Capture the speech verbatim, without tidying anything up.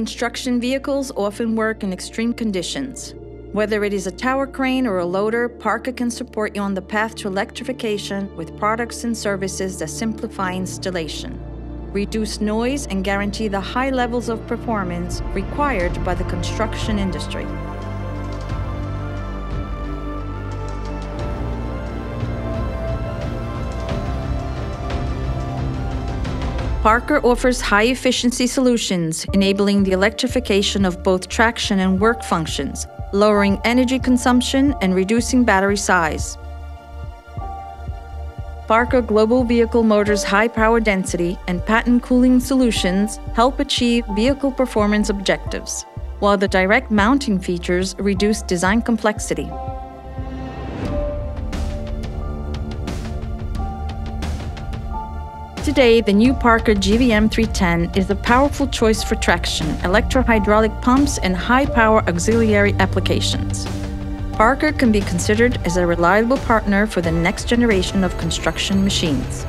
construction vehicles often work in extreme conditions. Whether it is a tower crane or a loader, Parker can support you on the path to electrification with products and services that simplify installation, reduce noise, and guarantee the high levels of performance required by the construction industry. Parker offers high-efficiency solutions, enabling the electrification of both traction and work functions, lowering energy consumption and reducing battery size. Parker Global Vehicle Motors' high power density and patent cooling solutions help achieve vehicle performance objectives, while the direct mounting features reduce design complexity. Today, the new Parker G V M three ten is a powerful choice for traction, electro-hydraulic pumps, and high-power auxiliary applications. Parker can be considered as a reliable partner for the next generation of construction machines.